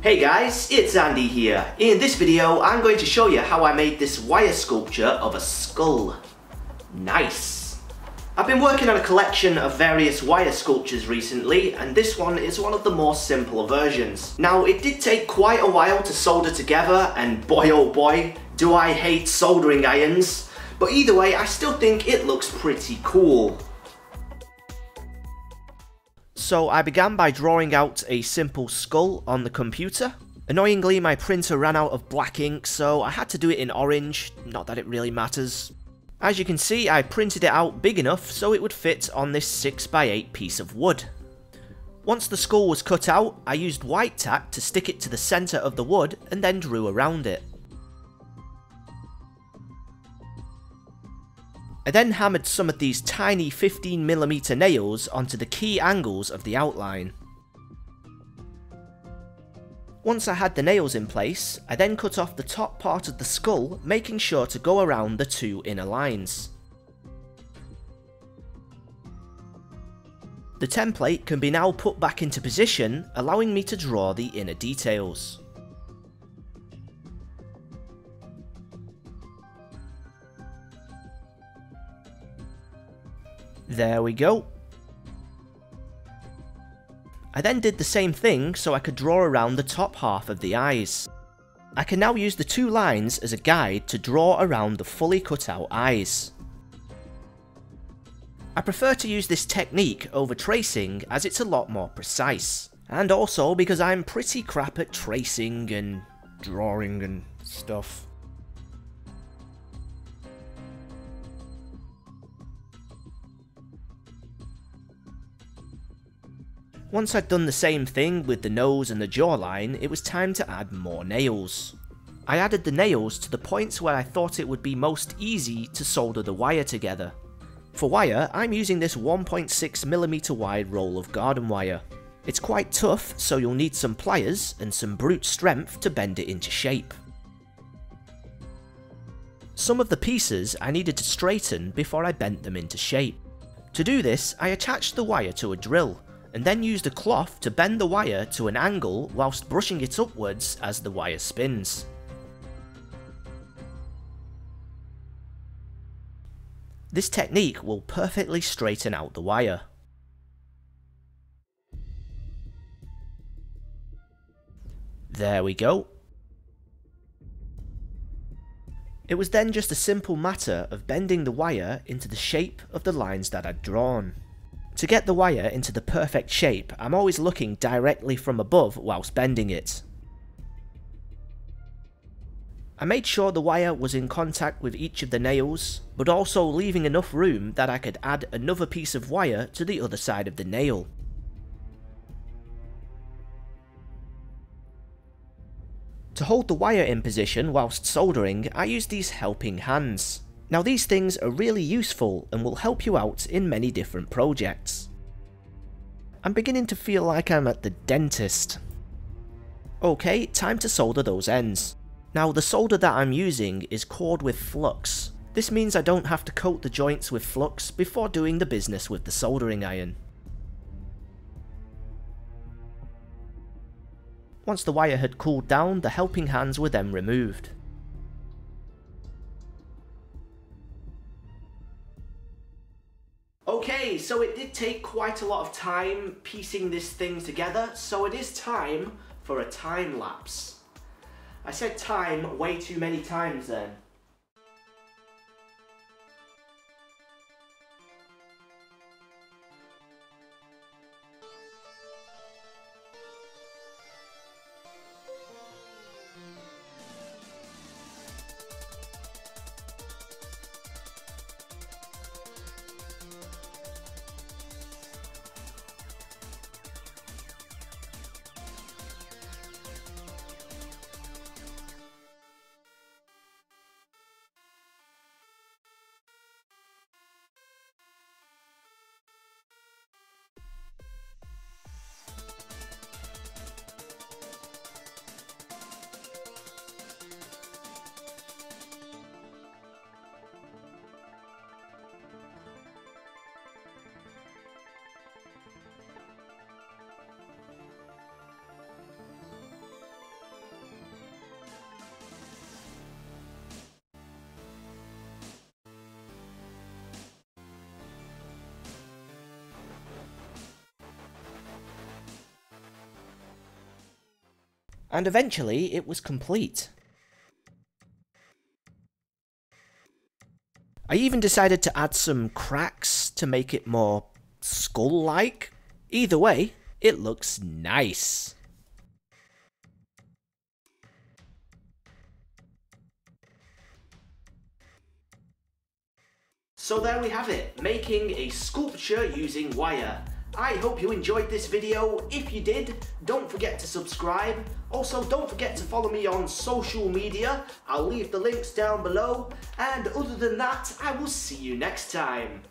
Hey guys, it's Andy here. In this video, I'm going to show you how I made this wire sculpture of a skull. Nice! I've been working on a collection of various wire sculptures recently, and this one is one of the more simple versions. Now, it did take quite a while to solder together, and boy oh boy, do I hate soldering irons. But either way, I still think it looks pretty cool. So I began by drawing out a simple skull on the computer. Annoyingly, my printer ran out of black ink, so I had to do it in orange, not that it really matters. As you can see, I printed it out big enough so it would fit on this 6x8 piece of wood. Once the skull was cut out, I used white tack to stick it to the centre of the wood and then drew around it. I then hammered some of these tiny 15mm nails onto the key angles of the outline. Once I had the nails in place, I then cut off the top part of the skull, making sure to go around the two inner lines. The template can be now put back into position, allowing me to draw the inner details. There we go. I then did the same thing so I could draw around the top half of the eyes. I can now use the two lines as a guide to draw around the fully cut out eyes. I prefer to use this technique over tracing as it's a lot more precise, and also because I'm pretty crap at tracing and drawing and stuff. Once I'd done the same thing with the nose and the jawline, it was time to add more nails. I added the nails to the points where I thought it would be most easy to solder the wire together. For wire, I'm using this 1.6mm wide roll of garden wire. It's quite tough, so you'll need some pliers and some brute strength to bend it into shape. Some of the pieces I needed to straighten before I bent them into shape. To do this, I attached the wire to a drill, and then used a cloth to bend the wire to an angle whilst brushing it upwards as the wire spins. This technique will perfectly straighten out the wire. There we go. It was then just a simple matter of bending the wire into the shape of the lines that I'd drawn. To get the wire into the perfect shape, I'm always looking directly from above whilst bending it. I made sure the wire was in contact with each of the nails, but also leaving enough room that I could add another piece of wire to the other side of the nail. To hold the wire in position whilst soldering, I used these helping hands. Now these things are really useful and will help you out in many different projects. I'm beginning to feel like I'm at the dentist. Okay, time to solder those ends. Now the solder that I'm using is cored with flux. This means I don't have to coat the joints with flux before doing the business with the soldering iron. Once the wire had cooled down, the helping hands were then removed. Okay, so it did take quite a lot of time piecing this thing together, so it is time for a time lapse. I said time way too many times then. and eventually it was complete. I even decided to add some cracks to make it more skull-like. Either way, it looks nice. So there we have it, making a sculpture using wire. I hope you enjoyed this video. If you did, don't forget to subscribe. Also, don't forget to follow me on social media. I'll leave the links down below. And other than that, I will see you next time.